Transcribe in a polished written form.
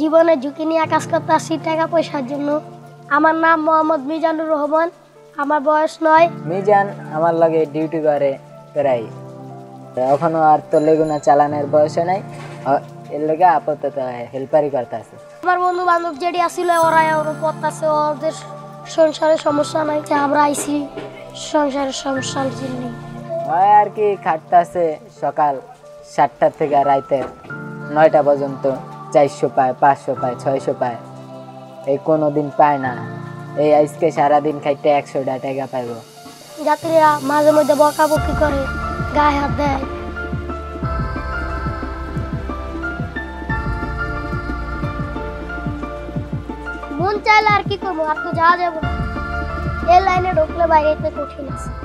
জীবনে ঝুঁকি নিয়ে কাজ করতেছি টাকা পয়সার জন্য। আমার নাম মোহাম্মদ মিজানুর রহমান, আমার বয়স 9। মিজান আমার লগে ডিউটি করে প্রায়, এখনো আর তো লেগুনা চালানোর বয়স নাই, এর লগে আপাতত হেল্পারি করতেছে। আমার বন্ধু বান্ধব যেটি আসিল ওরা ওর পড়তেছে, ওদের সংসারের সমস্যা নাই, আমরা আইসি সংসারের সমস্যার জন্য। হয় আর কি খাটতেছে সকাল 7টা থেকে রাতের 9টা পর্যন্ত, 400 পায়, 500 পায়, 600 পায়, এই কোনো দিন পায় না। এই আজকে সারাদিন খাইতে 100 টাকা পাইব। যাত্রীরা মাঝে মধ্যে বকাবকি করে, গায়ে হাত দেয়। মন চাইলে আর কি করবো, আর তো যাওয়া যাবো। এই লাইনে ঢুকলে বাইরে কঠিন আছে।